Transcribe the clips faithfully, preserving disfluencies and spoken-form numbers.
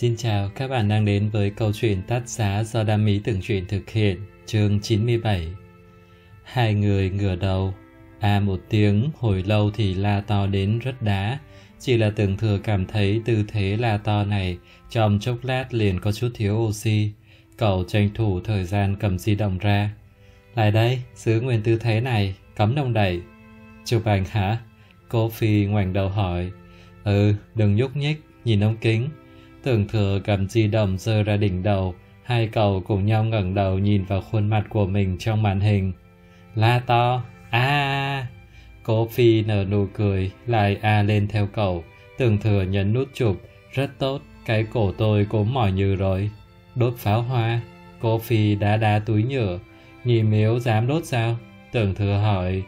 Xin chào các bạn đang đến với câu chuyện Tát Dã do Đam Mỹ Tường Truyện thực hiện, chương chín mươi bảy. Hai người ngửa đầu, a à một tiếng hồi lâu thì la to đến rất đá. Chỉ là Tưởng Thừa cảm thấy tư thế la to này trong chốc lát liền có chút thiếu oxy. Cậu tranh thủ thời gian cầm di động ra. Lại đây, giữ nguyên tư thế này, cấm đông đẩy. Chụp ảnh hả? Cố Phi ngoảnh đầu hỏi. Ừ, đừng nhúc nhích, nhìn ống kính. Tưởng Thừa cầm di động giơ ra đỉnh đầu, hai cậu cùng nhau ngẩng đầu nhìn vào khuôn mặt của mình trong màn hình. La to, a à. Cố Phi nở nụ cười, lại a à lên theo cậu. Tưởng Thừa nhấn nút chụp, rất tốt, cái cổ tôi cũng mỏi như rồi. Đốt pháo hoa, Cố Phi đá đá túi nhựa. Nhị Miếu dám đốt sao? Tưởng Thừa hỏi.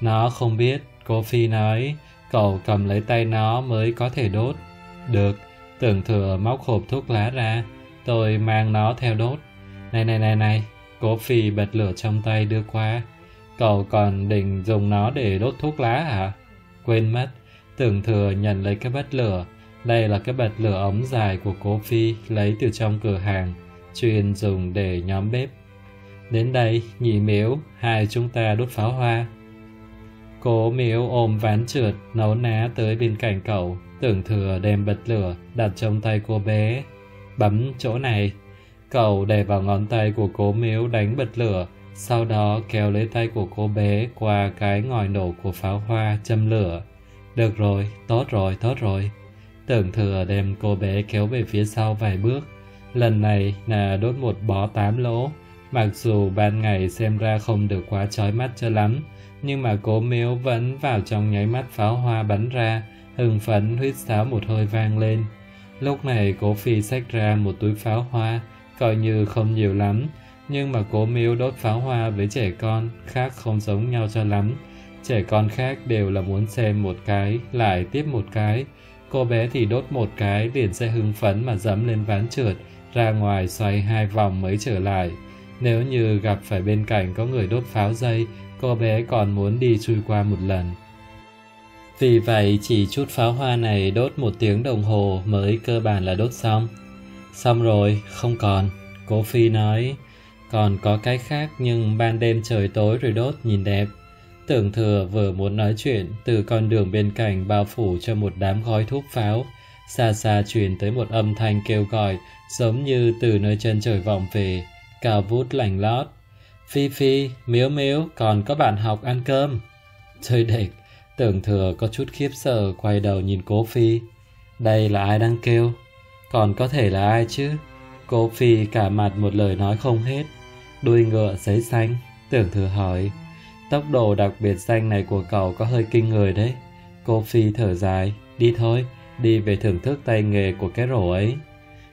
Nó không biết, Cố Phi nói, cậu cầm lấy tay nó mới có thể đốt. Được. Tưởng Thừa móc hộp thuốc lá ra, tôi mang nó theo đốt. Này này này này, Cố Phi bật lửa trong tay đưa qua. Cậu còn định dùng nó để đốt thuốc lá hả? Quên mất, Tưởng Thừa nhận lấy cái bật lửa. Đây là cái bật lửa ống dài của Cố Phi lấy từ trong cửa hàng, chuyên dùng để nhóm bếp. Đến đây, Nhị Miếu, hai chúng ta đốt pháo hoa. Cố Miếu ôm ván trượt, nấu ná tới bên cạnh cậu. Tưởng Thừa đem bật lửa, đặt trong tay cô bé. Bấm chỗ này. Cậu đè vào ngón tay của Cố Miếu đánh bật lửa, sau đó kéo lấy tay của cô bé qua cái ngòi nổ của pháo hoa châm lửa. Được rồi, tốt rồi, tốt rồi. Tưởng Thừa đem cô bé kéo về phía sau vài bước. Lần này là đốt một bó tám lỗ. Mặc dù ban ngày xem ra không được quá chói mắt cho lắm, nhưng mà Cố Miếu vẫn vào trong nháy mắt pháo hoa bắn ra, hưng phấn huýt sáo một hơi vang lên. Lúc này Cố Phi xách ra một túi pháo hoa, coi như không nhiều lắm, nhưng mà Cố Miếu đốt pháo hoa với trẻ con khác không giống nhau cho lắm. Trẻ con khác đều là muốn xem một cái lại tiếp một cái, cô bé thì đốt một cái liền sẽ hưng phấn mà dẫm lên ván trượt ra ngoài xoay hai vòng mới trở lại. Nếu như gặp phải bên cạnh có người đốt pháo dây, cô bé còn muốn đi chui qua một lần. Vì vậy chỉ chút pháo hoa này đốt một tiếng đồng hồ mới cơ bản là đốt xong. Xong rồi, không còn, Cố Phi nói. Còn có cái khác nhưng ban đêm trời tối rồi đốt nhìn đẹp. Tưởng Thừa vừa muốn nói chuyện, từ con đường bên cạnh bao phủ cho một đám khói thuốc pháo. Xa xa truyền tới một âm thanh kêu gọi, giống như từ nơi chân trời vọng về, cao vút lành lót. Phi Phi, Miếu Miếu, còn có bạn học ăn cơm. Trời địch. Tưởng Thừa có chút khiếp sợ quay đầu nhìn Cố Phi. Đây là ai đang kêu? Còn có thể là ai chứ? Cố Phi cả mặt một lời nói không hết. Đuôi ngựa giấy xanh, Tưởng Thừa hỏi. Tốc độ đặc biệt xanh này của cậu có hơi kinh người đấy. Cố Phi thở dài. Đi thôi, đi về thưởng thức tay nghề của cái rổ ấy.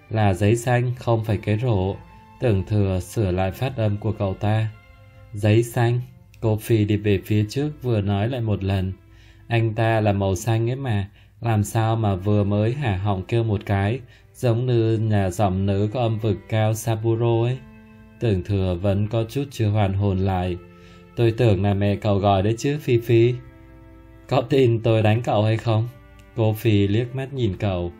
Là giấy xanh không phải cái rổ. Tưởng Thừa sửa lại phát âm của cậu ta. Giấy xanh. Cố Phi đi về phía trước vừa nói lại một lần. Anh ta là màu xanh ấy mà, làm sao mà vừa mới hả họng kêu một cái, giống như nhà giọng nữ có âm vực cao Saburo ấy. Tưởng Thừa vẫn có chút chưa hoàn hồn lại. Tôi tưởng là mẹ cậu gọi đấy chứ, Phi Phi. Có tin tôi đánh cậu hay không? Cố Phi liếc mắt nhìn cậu.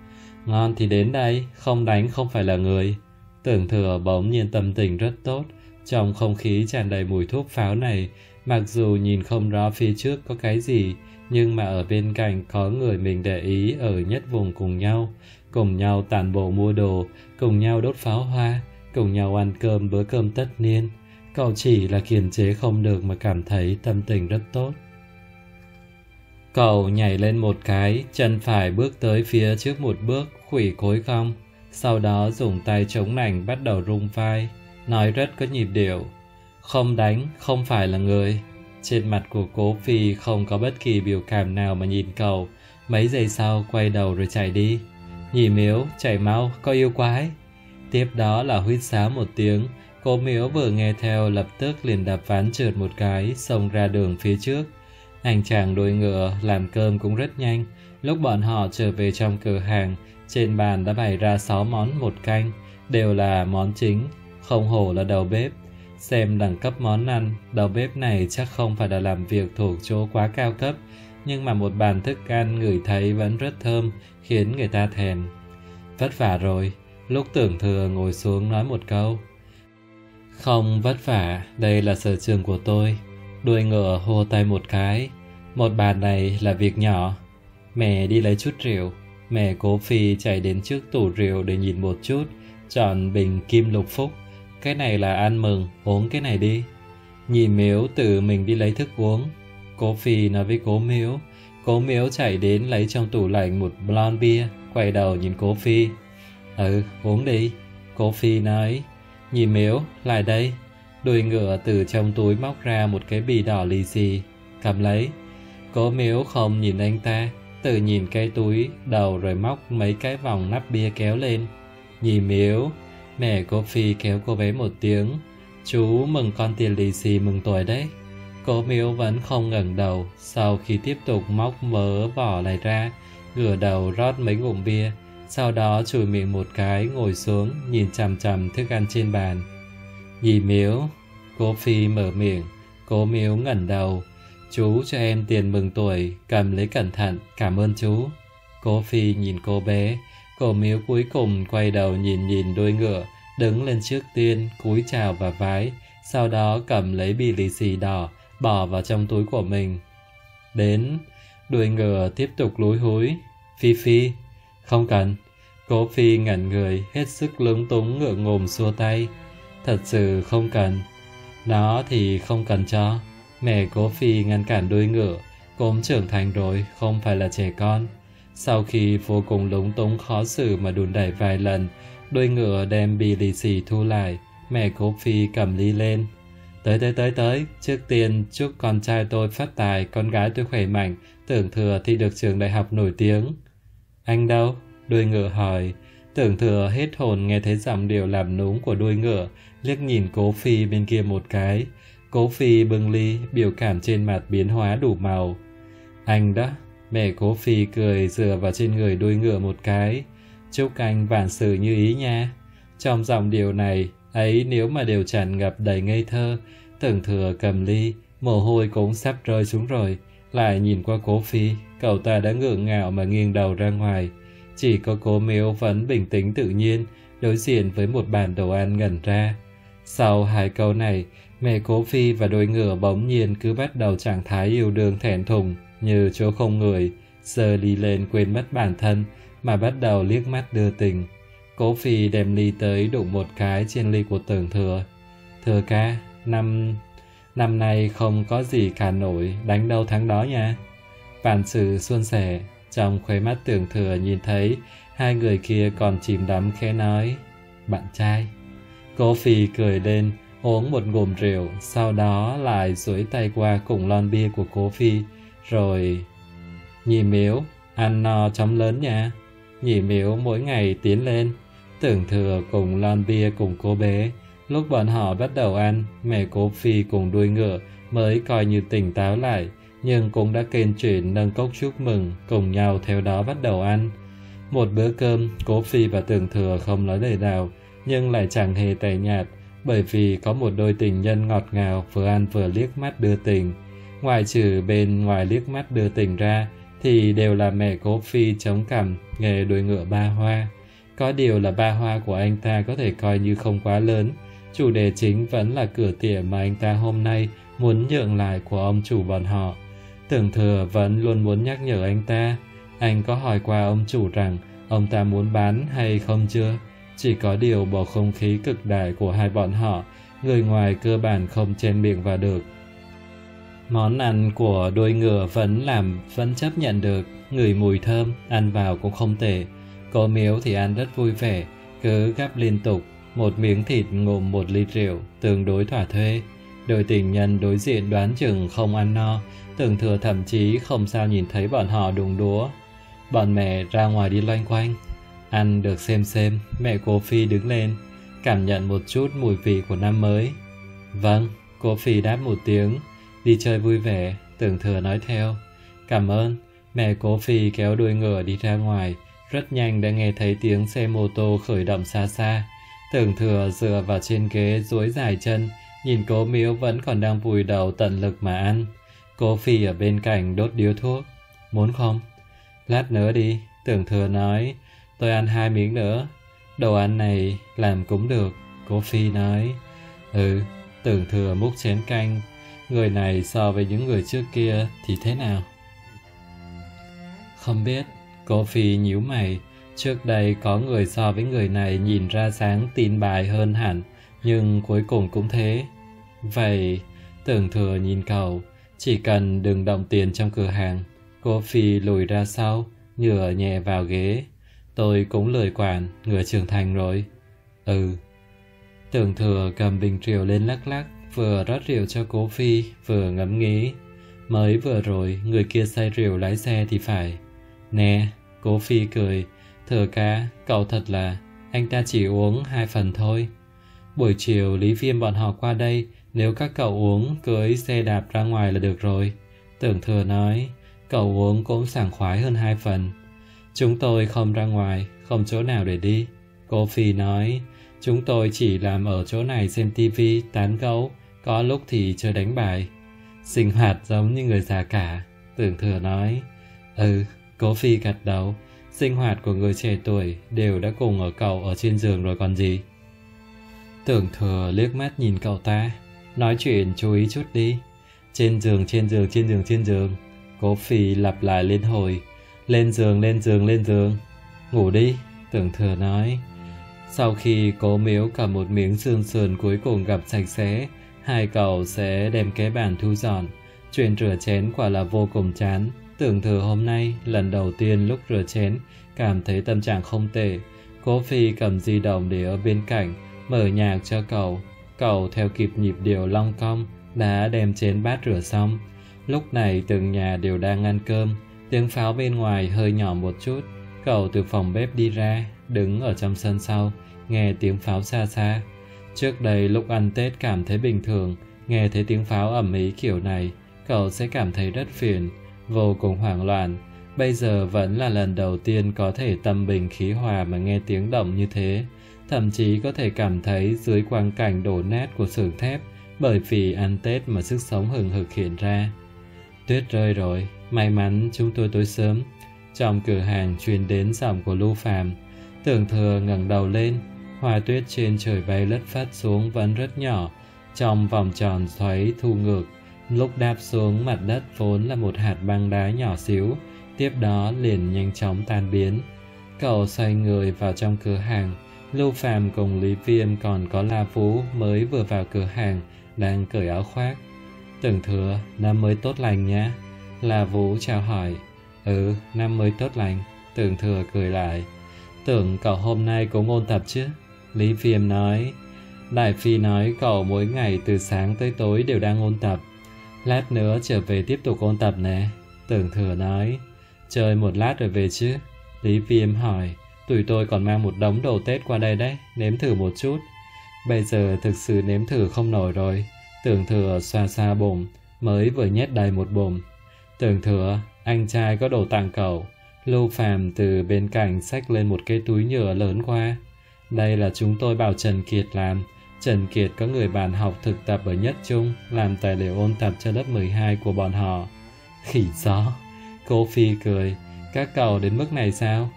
Ngon thì đến đây, không đánh không phải là người. Tưởng Thừa bỗng nhiên tâm tình rất tốt, trong không khí tràn đầy mùi thuốc pháo này. Mặc dù nhìn không rõ phía trước có cái gì, nhưng mà ở bên cạnh có người mình để ý ở nhất vùng cùng nhau, cùng nhau tản bộ mua đồ, cùng nhau đốt pháo hoa, cùng nhau ăn cơm bữa cơm tất niên. Cậu chỉ là kiềm chế không được mà cảm thấy tâm tình rất tốt. Cậu nhảy lên một cái, chân phải bước tới phía trước một bước, khuỷu cối cong, sau đó dùng tay chống nạnh bắt đầu rung vai, nói rất có nhịp điệu. Không đánh, không phải là người. Trên mặt của Cố Phi không có bất kỳ biểu cảm nào mà nhìn cậu. Mấy giây sau quay đầu rồi chạy đi. Nhị Miếu, chạy mau, có yêu quái. Tiếp đó là huýt sáo một tiếng. Cố Miếu vừa nghe theo lập tức liền đạp ván trượt một cái, xông ra đường phía trước. Anh chàng đuôi ngựa làm cơm cũng rất nhanh. Lúc bọn họ trở về trong cửa hàng, trên bàn đã bày ra sáu món một canh, đều là món chính. Không hổ là đầu bếp. Xem đẳng cấp món ăn, đầu bếp này chắc không phải là làm việc thuộc chỗ quá cao cấp, nhưng mà một bàn thức ăn ngửi thấy vẫn rất thơm, khiến người ta thèm. Vất vả rồi, Lúc Tưởng Thừa ngồi xuống nói một câu: "Không vất vả, đây là sở trường của tôi." Đuôi ngựa hô tay một cái: "Một bàn này là việc nhỏ. Mẹ đi lấy chút rượu." Mẹ Cố Phi chạy đến trước tủ rượu để nhìn một chút, chọn bình Kim Lục Phúc: "Cái này là ăn mừng, uống cái này đi." Nhìn Miếu tự mình đi lấy thức uống, Cố Phi nói với Cố Miếu. Cố Miếu chạy đến lấy trong tủ lạnh một blonde bia, quay đầu nhìn Cố Phi: "Ừ, uống đi." Cố Phi nói. Nhìn Miếu: "Lại đây." Đuôi ngựa từ trong túi móc ra một cái bì đỏ lì xì, cầm lấy. Cố Miếu không nhìn anh ta, tự nhìn cái túi đầu rồi móc mấy cái vòng nắp bia kéo lên. Nhìn Miếu. Mẹ Cố Phi kéo cô bé một tiếng: "Chú mừng con tiền lì xì mừng tuổi đấy." Cố Miếu vẫn không ngẩng đầu. Sau khi tiếp tục móc mớ vỏ lại ra, ngửa đầu rót mấy ngụm bia, sau đó chùi miệng một cái, ngồi xuống nhìn chằm chằm thức ăn trên bàn. "Dì Miếu." Cố Phi mở miệng. Cố Miếu ngẩng đầu: "Chú cho em tiền mừng tuổi, cầm lấy cẩn thận." "Cảm ơn chú." Cố Phi nhìn cô bé. Cố Miếu cuối cùng quay đầu nhìn nhìn đuôi ngựa, đứng lên trước tiên, cúi chào và vái, sau đó cầm lấy bì lì xì đỏ, bỏ vào trong túi của mình. Đến, đuôi ngựa tiếp tục lúi húi. "Phi Phi." "Không cần." Cố Phi ngẩn người, hết sức lúng túng ngượng ngồm xua tay. "Thật sự không cần." "Nó thì không cần cho." Mẹ Cố Phi ngăn cản đuôi ngựa. "Cô trưởng thành rồi, không phải là trẻ con." Sau khi vô cùng lúng túng khó xử mà đùn đẩy vài lần, đuôi ngựa đem bì lì xì thu lại. Mẹ Cố Phi cầm ly lên: "Tới tới tới tới, trước tiên chúc con trai tôi phát tài, con gái tôi khỏe mạnh, Tưởng Thừa thì được trường đại học nổi tiếng." "Anh đâu?" Đuôi ngựa hỏi. Tưởng Thừa hết hồn nghe thấy giọng điệu làm nũng của đuôi ngựa, liếc nhìn Cố Phi bên kia một cái. Cố Phi bưng ly, biểu cảm trên mặt biến hóa đủ màu. "Anh đó." Mẹ Cố Phi cười dựa vào trên người đuôi ngựa một cái. "Chúc anh vạn sự như ý nha." Trong giọng điệu này ấy nếu mà đều tràn ngập đầy ngây thơ. Tưởng Thừa cầm ly, mồ hôi cũng sắp rơi xuống rồi, lại nhìn qua Cố Phi. Cậu ta đã ngượng ngạo mà nghiêng đầu ra ngoài. Chỉ có Cố Miếu vẫn bình tĩnh tự nhiên, đối diện với một bàn đồ ăn ngẩn ra. Sau hai câu này, mẹ Cố Phi và đôi ngựa bỗng nhiên cứ bắt đầu trạng thái yêu đương thẹn thùng, như chỗ không người, giờ ly lên quên mất bản thân, mà bắt đầu liếc mắt đưa tình. Cố Phi đem ly tới đụng một cái trên ly của Tưởng Thừa. "Thừa ca, năm... năm nay không có gì cả nổi, đánh đâu thắng đó nha." Vạn sự suôn sẻ. Trong khóe mắt Tưởng Thừa nhìn thấy hai người kia còn chìm đắm, khẽ nói: "Bạn trai." Cố Phi cười lên, uống một ngụm rượu, sau đó lại duỗi tay qua cùng lon bia của Cố Phi, rồi: "Nhị Miếu, ăn no chóng lớn nha." Nhị Miếu mỗi ngày tiến lên. Tưởng Thừa cùng lon bia cùng cô bé. Lúc bọn họ bắt đầu ăn, mẹ Cố Phi cùng đuôi ngựa mới coi như tỉnh táo lại, nhưng cũng đã kênh chuyển nâng cốc chúc mừng, cùng nhau theo đó bắt đầu ăn. Một bữa cơm, Cố Phi và Tưởng Thừa không nói lời nào, nhưng lại chẳng hề tẻ nhạt, bởi vì có một đôi tình nhân ngọt ngào vừa ăn vừa liếc mắt đưa tình. Ngoài trừ bên ngoài liếc mắt đưa tình ra, thì đều là mẹ Cố Phi chống cằm, nghề đuổi ngựa ba hoa. Có điều là ba hoa của anh ta có thể coi như không quá lớn, chủ đề chính vẫn là cửa tiệm mà anh ta hôm nay muốn nhượng lại của ông chủ bọn họ. Tưởng Thừa vẫn luôn muốn nhắc nhở anh ta. Anh có hỏi qua ông chủ rằng ông ta muốn bán hay không chưa? Chỉ có điều bầu không khí cực đại của hai bọn họ, người ngoài cơ bản không chen miệng vào được. Món ăn của đôi ngựa vẫn làm, vẫn chấp nhận được, ngửi mùi thơm, ăn vào cũng không tệ. Cố Miếu thì ăn rất vui vẻ, cứ gắp liên tục, một miếng thịt ngụm một ly rượu, tương đối thỏa thuê. Đôi tình nhân đối diện đoán chừng không ăn no, Tưởng Thừa thậm chí không sao nhìn thấy bọn họ đùng đúa. Bọn mẹ ra ngoài đi loanh quanh. Ăn được xem xem, mẹ Cố Phi đứng lên, cảm nhận một chút mùi vị của năm mới. "Vâng." Cố Phi đáp một tiếng. "Đi chơi vui vẻ." Tưởng Thừa nói theo. "Cảm ơn." Mẹ Cố Phi kéo đuôi ngựa đi ra ngoài. Rất nhanh đã nghe thấy tiếng xe mô tô khởi động xa xa. Tưởng Thừa dựa vào trên ghế duỗi dài chân, nhìn Cố Miếu vẫn còn đang vùi đầu tận lực mà ăn. Cố Phi ở bên cạnh đốt điếu thuốc. "Muốn không?" "Lát nữa đi." Tưởng Thừa nói. "Tôi ăn hai miếng nữa." Đồ ăn này làm cũng được, Cố Phi nói. Ừ, Tưởng Thừa múc chén canh. Người này so với những người trước kia thì thế nào? Không biết, Cố Phi nhíu mày. Trước đây có người so với người này nhìn ra sáng tin bài hơn hẳn, nhưng cuối cùng cũng thế. Vậy, Tưởng Thừa nhìn cậu, chỉ cần đừng động tiền trong cửa hàng. Cố Phi lùi ra sau, nhựa nhẹ vào ghế. Tôi cũng lười quản, người trưởng thành rồi. Ừ. Tưởng Thừa cầm bình rượu lên lắc lắc, vừa rót rượu cho Cố Phi, vừa ngẫm nghĩ. Mới vừa rồi, người kia say rượu lái xe thì phải. Nè, Cố Phi cười. Thừa cá, cậu thật là, anh ta chỉ uống hai phần thôi. Buổi chiều Lý Viêm bọn họ qua đây, nếu các cậu uống, cưới xe đạp ra ngoài là được rồi. Tưởng Thừa nói, cậu uống cũng sảng khoái hơn hai phần. Chúng tôi không ra ngoài, không chỗ nào để đi. Cố Phi nói, chúng tôi chỉ làm ở chỗ này xem tivi, tán gẫu, có lúc thì chơi đánh bài. Sinh hoạt giống như người già cả, Tưởng Thừa nói. Ừ, Cố Phi gật đầu. Sinh hoạt của người trẻ tuổi đều đã cùng ở cậu ở trên giường rồi còn gì. Tưởng Thừa liếc mắt nhìn cậu ta. Nói chuyện chú ý chút đi. Trên giường, trên giường, trên giường, trên giường. Cố Phi lặp lại liên hồi. Lên giường, lên giường, lên giường. Ngủ đi, Tưởng Thừa nói. Sau khi Cố Miếu cầm một miếng xương sườn cuối cùng gặp sạch sẽ, hai cậu sẽ đem cái bàn thu dọn. Chuyện rửa chén quả là vô cùng chán. Tưởng Thừa hôm nay, lần đầu tiên lúc rửa chén, cảm thấy tâm trạng không tệ. Cố Phi cầm di động để ở bên cạnh, mở nhạc cho cậu. Cậu theo kịp nhịp điệu long cong, đã đem chén bát rửa xong. Lúc này từng nhà đều đang ăn cơm, tiếng pháo bên ngoài hơi nhỏ một chút. Cậu từ phòng bếp đi ra, đứng ở trong sân sau, nghe tiếng pháo xa xa. Trước đây lúc ăn Tết cảm thấy bình thường, nghe thấy tiếng pháo ầm ĩ kiểu này, cậu sẽ cảm thấy rất phiền, vô cùng hoảng loạn. Bây giờ vẫn là lần đầu tiên có thể tâm bình khí hòa mà nghe tiếng động như thế. Thậm chí có thể cảm thấy dưới quang cảnh đổ nát của xưởng thép, bởi vì ăn Tết mà sức sống hừng hực hiện ra. Tuyết rơi rồi, may mắn chúng tôi tới sớm. Trong cửa hàng truyền đến giọng của Lưu Phàm. Tưởng Thừa ngẩng đầu lên, hoa tuyết trên trời bay lất phất xuống vẫn rất nhỏ, trong vòng tròn xoáy thu ngược. Lúc đáp xuống mặt đất vốn là một hạt băng đá nhỏ xíu, tiếp đó liền nhanh chóng tan biến. Cậu xoay người vào trong cửa hàng. Lưu Phàm cùng Lý Viêm còn có La Vũ mới vừa vào cửa hàng, đang cởi áo khoác. Tưởng Thừa, năm mới tốt lành nhé. La Vũ chào hỏi. Ừ, năm mới tốt lành. Tưởng Thừa cười lại. Tưởng cậu hôm nay cũng ôn tập chứ? Lý Viêm nói. Đại Phi nói cậu mỗi ngày từ sáng tới tối đều đang ôn tập. Lát nữa trở về tiếp tục ôn tập nè, Tưởng Thừa nói. Chơi một lát rồi về chứ? Lý Viêm hỏi. Tụi tôi còn mang một đống đồ Tết qua đây đấy, nếm thử một chút. Bây giờ thực sự nếm thử không nổi rồi. Tưởng Thừa xoa xoa bụng, mới vừa nhét đầy một bụng. Tưởng Thừa, anh trai có đồ tặng cậu. Lưu Phàm từ bên cạnh xách lên một cái túi nhựa lớn qua. Đây là chúng tôi bảo Trần Kiệt làm. Trần Kiệt có người bạn học thực tập ở Nhất Trung, làm tài liệu ôn tập cho lớp mười hai của bọn họ. Khỉ gió, Cố Phi cười. Các cậu đến mức này sao?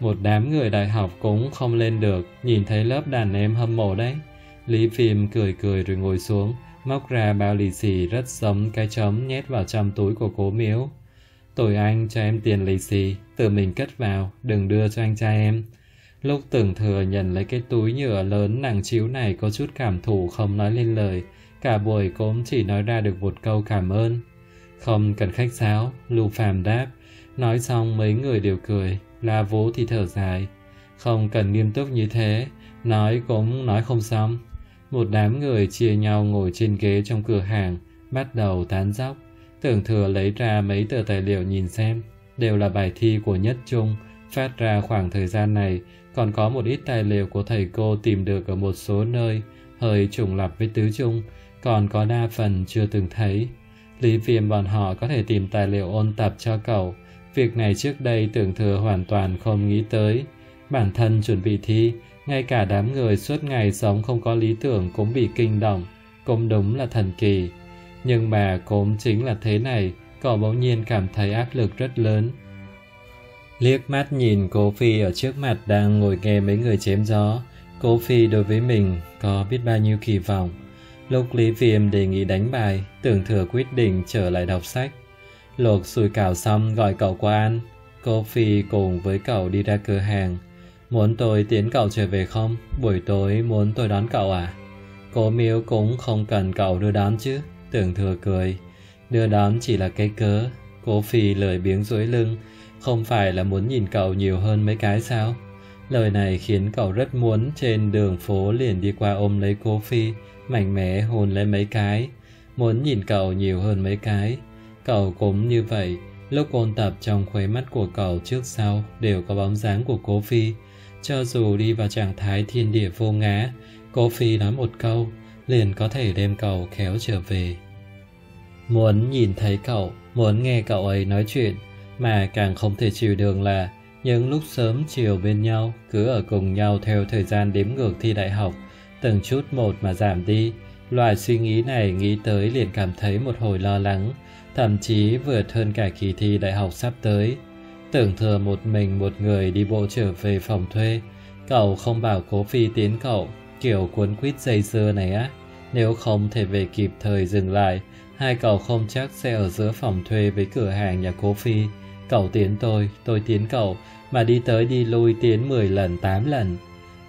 Một đám người đại học cũng không lên được, nhìn thấy lớp đàn em hâm mộ đấy. Lý Phim cười cười rồi ngồi xuống, móc ra bao lì xì rất giống cái chấm nhét vào trong túi của Cố Miếu. Tụi anh cho em tiền lì xì, tự mình cất vào, đừng đưa cho anh trai em. Lúc Tưởng Thừa nhận lấy cái túi nhựa lớn nặng trĩu này có chút cảm thụ không nói lên lời, cả buổi cũng chỉ nói ra được một câu cảm ơn. Không cần khách sáo, Lưu Phàm đáp. Nói xong mấy người đều cười, La Vũ thì thở dài. Không cần nghiêm túc như thế, nói cũng nói không xong. Một đám người chia nhau ngồi trên ghế trong cửa hàng, bắt đầu tán dóc. Tưởng Thừa lấy ra mấy tờ tài liệu nhìn xem, đều là bài thi của Nhất Trung, phát ra khoảng thời gian này. Còn có một ít tài liệu của thầy cô tìm được ở một số nơi, hơi trùng lặp với tứ trung, còn có đa phần chưa từng thấy. Lý Viêm bọn họ có thể tìm tài liệu ôn tập cho cậu. Việc này trước đây Tưởng Thừa hoàn toàn không nghĩ tới. Bản thân chuẩn bị thi, ngay cả đám người suốt ngày sống không có lý tưởng cũng bị kinh động, cũng đúng là thần kỳ. Nhưng mà cũng chính là thế này, cậu bỗng nhiên cảm thấy áp lực rất lớn. Liếc mắt nhìn Cố Phi ở trước mặt đang ngồi nghe mấy người chém gió, Cố Phi đối với mình có biết bao nhiêu kỳ vọng. Lúc Lý Viêm đề nghị đánh bài, Tưởng Thừa quyết định trở lại đọc sách. Luộc sủi cảo xong gọi cậu qua ăn. Cố Phi cùng với cậu đi ra cửa hàng. Muốn tôi tiễn cậu trở về không? Buổi tối muốn tôi đón cậu à? Cố Miếu cũng không cần cậu đưa đón chứ. Tưởng Thừa cười. Đưa đón chỉ là cái cớ. Cố Phi lười biếng duỗi lưng. Không phải là muốn nhìn cậu nhiều hơn mấy cái sao? Lời này khiến cậu rất muốn trên đường phố liền đi qua ôm lấy Cố Phi, mạnh mẽ hôn lấy mấy cái. Muốn nhìn cậu nhiều hơn mấy cái. Cậu cũng như vậy. Lúc ôn tập trong khóe mắt của cậu trước sau đều có bóng dáng của Cố Phi. Cho dù đi vào trạng thái thiên địa vô ngã, Cố Phi nói một câu liền có thể đem cậu khéo trở về. Muốn nhìn thấy cậu, muốn nghe cậu ấy nói chuyện. Mà càng không thể chịu được là những lúc sớm chiều bên nhau, cứ ở cùng nhau theo thời gian đếm ngược thi đại học, từng chút một mà giảm đi. Loại suy nghĩ này nghĩ tới liền cảm thấy một hồi lo lắng, thậm chí vượt hơn cả kỳ thi đại học sắp tới. Tưởng Thừa một mình một người đi bộ trở về phòng thuê. Cậu không bảo Cố Phi tiến cậu, kiểu cuốn quýt dây dưa này á. Nếu không thể về kịp thời dừng lại, hai cậu không chắc sẽ ở giữa phòng thuê với cửa hàng nhà Cố Phi. Cậu tiến tôi, tôi tiến cậu, mà đi tới đi lui tiến mười lần tám lần.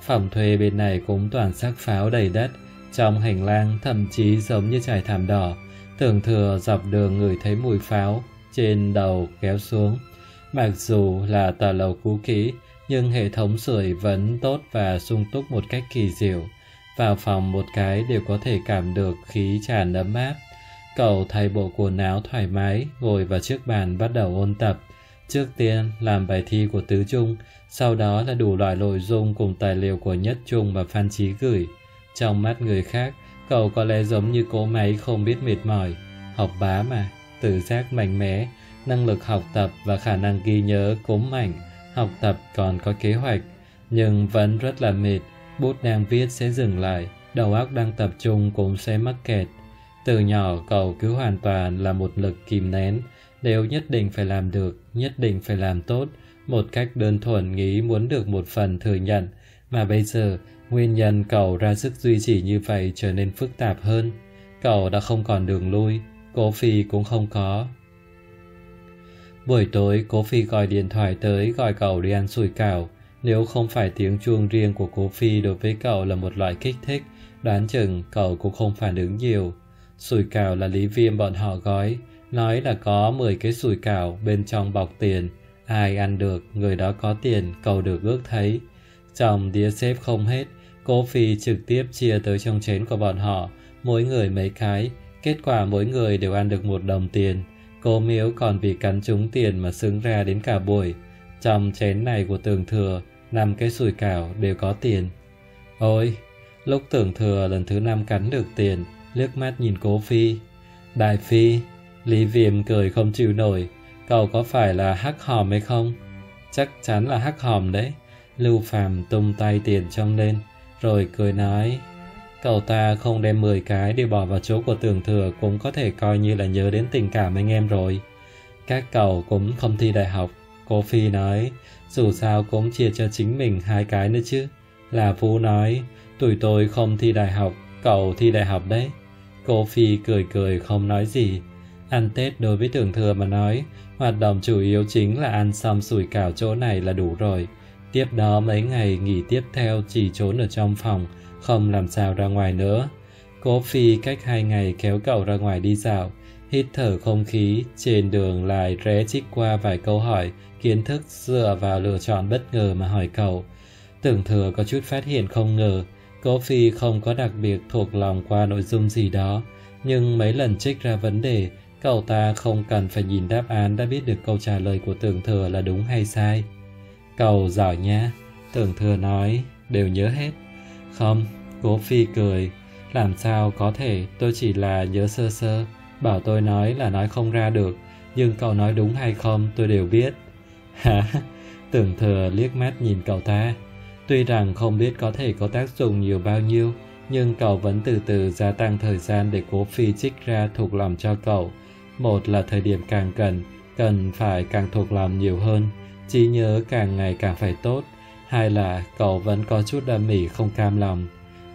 Phòng thuê bên này cũng toàn xác pháo đầy đất. Trong hành lang thậm chí giống như trải thảm đỏ. Tưởng Thừa dọc đường ngửi thấy mùi pháo, trên đầu kéo xuống. Mặc dù là tòa lầu cũ kỹ, nhưng hệ thống sưởi vẫn tốt và sung túc một cách kỳ diệu. Vào phòng một cái đều có thể cảm được khí tràn ấm áp. Cậu thay bộ quần áo thoải mái, ngồi vào trước bàn bắt đầu ôn tập. Trước tiên làm bài thi của tứ trung, sau đó là đủ loại nội dung cùng tài liệu của nhất trung và Phan Chí gửi. Trong mắt người khác, cậu có lẽ giống như cỗ máy không biết mệt mỏi. Học bá mà, tự giác mạnh mẽ, năng lực học tập và khả năng ghi nhớ cũng mạnh, học tập còn có kế hoạch, nhưng vẫn rất là mệt, bút đang viết sẽ dừng lại, đầu óc đang tập trung cũng sẽ mắc kẹt. Từ nhỏ cậu cứ hoàn toàn là một lực kìm nén, nếu nhất định phải làm được, nhất định phải làm tốt, một cách đơn thuần nghĩ muốn được một phần thừa nhận, mà bây giờ nguyên nhân cậu ra sức duy trì như vậy trở nên phức tạp hơn. Cậu đã không còn đường lui, Cố Phi cũng không có. Buổi tối Cố Phi gọi điện thoại tới gọi cậu đi ăn sủi cảo. Nếu không phải tiếng chuông riêng của Cố Phi đối với cậu là một loại kích thích, đoán chừng cậu cũng không phản ứng nhiều. Sủi cảo là Lý Viêm bọn họ gói, nói là có mười cái sủi cảo bên trong bọc tiền, ai ăn được người đó có tiền, cậu được ước thấy. Trong đĩa xếp không hết, Cố Phi trực tiếp chia tới trong chén của bọn họ, mỗi người mấy cái, kết quả mỗi người đều ăn được một đồng tiền. Cố Miếu còn vì cắn trúng tiền mà sướng ra đến cả buổi. Trong chén này của Tưởng Thừa, năm cái sủi cảo đều có tiền. Ôi, lúc Tưởng Thừa lần thứ năm cắn được tiền, liếc mắt nhìn Cố Phi. Đại Phi, Lý Viêm cười không chịu nổi, cậu có phải là hắc hòm hay không? Chắc chắn là hắc hòm đấy. Lưu Phàm tung tay tiền trong lên, rồi cười nói, cậu ta không đem mười cái để bỏ vào chỗ của Tưởng Thừa cũng có thể coi như là nhớ đến tình cảm anh em rồi. Các cậu cũng không thi đại học, Cố Phi nói, dù sao cũng chia cho chính mình hai cái nữa chứ. La Vũ nói, tụi tôi không thi đại học, cậu thi đại học đấy. Cố Phi cười cười không nói gì. Ăn Tết đối với Tưởng Thừa mà nói, hoạt động chủ yếu chính là ăn xong sủi cảo chỗ này là đủ rồi. Tiếp đó mấy ngày nghỉ tiếp theo chỉ trốn ở trong phòng, không làm sao ra ngoài nữa. Cố Phi cách hai ngày kéo cậu ra ngoài đi dạo, hít thở không khí, trên đường lại rẽ chích qua vài câu hỏi, kiến thức dựa vào lựa chọn bất ngờ mà hỏi cậu. Tưởng Thừa có chút phát hiện không ngờ, Cố Phi không có đặc biệt thuộc lòng qua nội dung gì đó, nhưng mấy lần trích ra vấn đề, cậu ta không cần phải nhìn đáp án đã biết được câu trả lời của Tưởng Thừa là đúng hay sai. Cậu giỏi nhá, Tưởng Thừa nói, đều nhớ hết. Không, Cố Phi cười, làm sao có thể, tôi chỉ là nhớ sơ sơ, bảo tôi nói là nói không ra được, nhưng cậu nói đúng hay không tôi đều biết. Hả? Tưởng Thừa liếc mắt nhìn cậu ta, tuy rằng không biết có thể có tác dụng nhiều bao nhiêu, nhưng cậu vẫn từ từ gia tăng thời gian để Cố Phi trích ra thuộc lòng cho cậu. Một là thời điểm càng cần, cần phải càng thuộc lòng nhiều hơn. trí nhớ càng ngày càng phải tốt, hay là cậu vẫn có chút đam mỹ không cam lòng.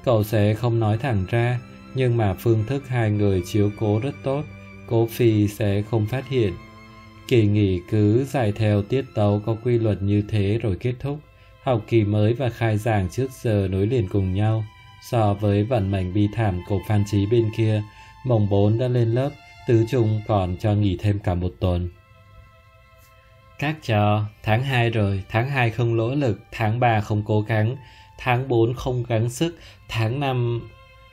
Cậu sẽ không nói thẳng ra, nhưng mà phương thức hai người chiếu cố rất tốt, Cố Phi sẽ không phát hiện. Kỳ nghỉ cứ dài theo tiết tấu có quy luật như thế rồi kết thúc. Học kỳ mới và khai giảng trước giờ nối liền cùng nhau. So với vận mệnh bi thảm của Phan Chí bên kia, mồng bốn đã lên lớp, tứ trung còn cho nghỉ thêm cả một tuần. Các trò, tháng hai rồi, tháng hai không nỗ lực, tháng ba không cố gắng, tháng bốn không gắng sức, tháng năm...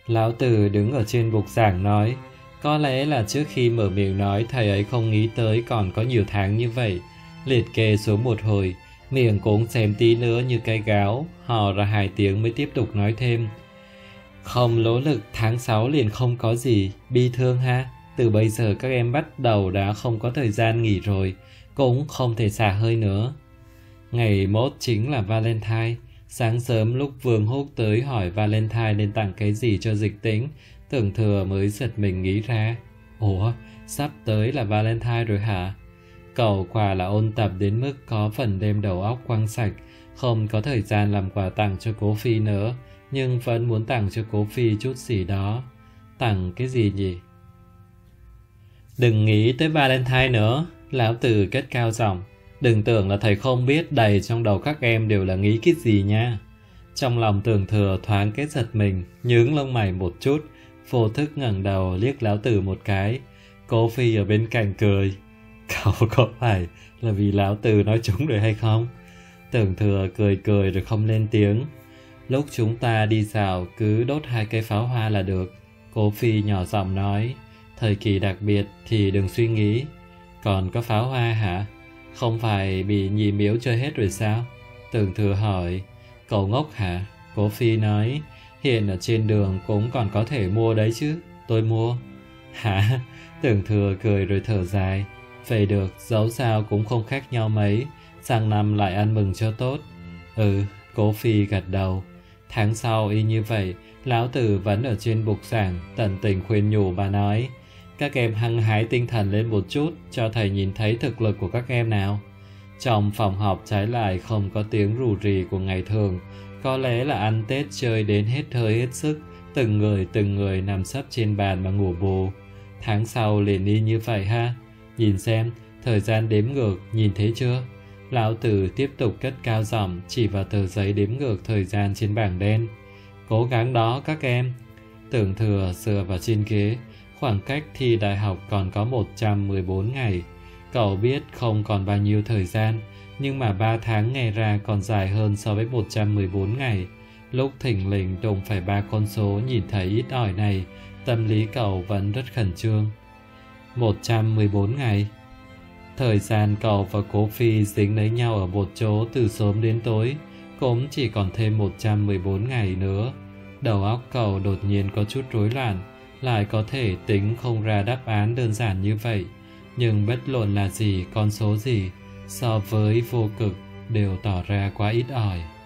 Lão Tử đứng ở trên bục giảng nói, có lẽ là trước khi mở miệng nói thầy ấy không nghĩ tới còn có nhiều tháng như vậy. Liệt kê xuống một hồi, miệng cũng xém tí nữa như cây gáo, hò ra hai tiếng mới tiếp tục nói thêm. Không nỗ lực tháng sáu liền không có gì, bi thương ha, từ bây giờ các em bắt đầu đã không có thời gian nghỉ rồi, cũng không thể xả hơi nữa. Ngày mốt chính là Valentine, sáng sớm lúc Vương Húc tới hỏi Valentine nên tặng cái gì cho Dịch Tĩnh, Tưởng Thừa mới giật mình nghĩ ra, ủa, sắp tới là Valentine rồi hả? Cậu quả là ôn tập đến mức có phần đêm đầu óc quăng sạch, không có thời gian làm quà tặng cho Cố Phi nữa, nhưng vẫn muốn tặng cho Cố Phi chút gì đó. Tặng cái gì nhỉ? Đừng nghĩ tới Valentine nữa, Lão Tử cất cao giọng. Đừng tưởng là thầy không biết đầy trong đầu các em đều là nghĩ cái gì nha. Trong lòng Tưởng Thừa thoáng cái giật mình, nhướng lông mày một chút, vô thức ngẩng đầu liếc Lão Tử một cái. Cố Phi ở bên cạnh cười. Cậu có phải là vì Lão Tử nói chúng rồi hay không? Tưởng Thừa cười cười rồi không lên tiếng. Lúc chúng ta đi dạo cứ đốt hai cây pháo hoa là được, Cố Phi nhỏ giọng nói. Thời kỳ đặc biệt thì đừng suy nghĩ. Còn có pháo hoa hả? Không phải bị nhị Miếu chơi hết rồi sao? Tưởng Thừa hỏi. Cậu ngốc hả? Cố Phi nói. Hiện ở trên đường cũng còn có thể mua đấy chứ. Tôi mua. Hả? Tưởng Thừa cười rồi thở dài. Vậy được, dẫu sao cũng không khác nhau mấy. Sang năm lại ăn mừng cho tốt. Ừ, Cố Phi gật đầu. Tháng sau y như vậy, Lão Tử vẫn ở trên bục giảng, tận tình khuyên nhủ và nói. Các em hăng hái tinh thần lên một chút, cho thầy nhìn thấy thực lực của các em nào. Trong phòng họp trái lại không có tiếng rù rì của ngày thường. Có lẽ là ăn Tết chơi đến hết hơi hết sức, từng người từng người nằm sấp trên bàn mà ngủ bù. Tháng sau liền y như vậy ha. Nhìn xem, thời gian đếm ngược, nhìn thấy chưa? Lão Tử tiếp tục cất cao giọng chỉ vào tờ giấy đếm ngược thời gian trên bảng đen. Cố gắng đó các em. Tưởng Thừa sửa vào trên ghế. Khoảng cách thi đại học còn có một trăm mười bốn ngày. Cậu biết không còn bao nhiêu thời gian, nhưng mà ba tháng nghe ra còn dài hơn so với một trăm mười bốn ngày. Lúc thỉnh lình đụng phải ba con số nhìn thấy ít ỏi này, tâm lý cậu vẫn rất khẩn trương. một trăm mười bốn ngày. Thời gian cậu và Cố Phi dính lấy nhau ở một chỗ từ sớm đến tối, cũng chỉ còn thêm một trăm mười bốn ngày nữa. Đầu óc cậu đột nhiên có chút rối loạn, lại có thể tính không ra đáp án đơn giản như vậy. Nhưng bất luận là gì, con số gì, so với vô cực đều tỏ ra quá ít ỏi.